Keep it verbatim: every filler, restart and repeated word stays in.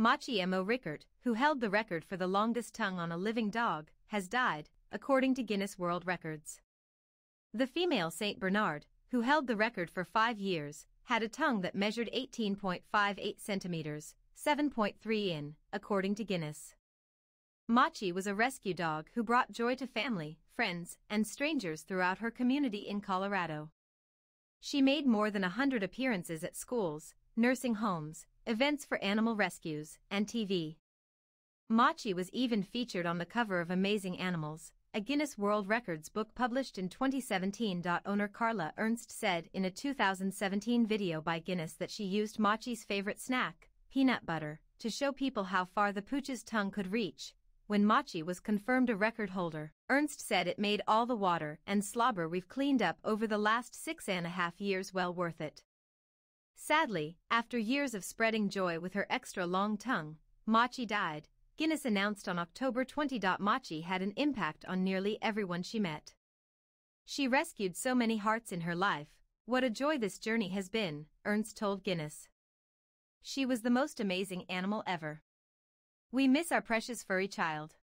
Mochi M O Rickert, who held the record for the longest tongue on a living dog, has died, according to Guinness World Records. The female Saint Bernard, who held the record for five years, had a tongue that measured eighteen point five eight centimeters, seven point three inches, according to Guinness. Mochi was a rescue dog who brought joy to family, friends, and strangers throughout her community in Colorado. She made more than a hundred appearances at schools, nursing homes, events for animal rescues, and T V. Mochi was even featured on the cover of Amazing Animals, a Guinness World Records book published in twenty seventeen. Owner Carla Ernst said in a two thousand seventeen video by Guinness that she used Mochi's favorite snack, peanut butter, to show people how far the pooch's tongue could reach. When Mochi was confirmed a record holder, Ernst said it made all the water and slobber we've cleaned up over the last six and a half years well worth it. Sadly, after years of spreading joy with her extra long tongue, Mochi died, Guinness announced on October twentieth. Mochi had an impact on nearly everyone she met. She rescued so many hearts in her life. What a joy this journey has been, Ernst told Guinness. She was the most amazing animal ever. We miss our precious furry child.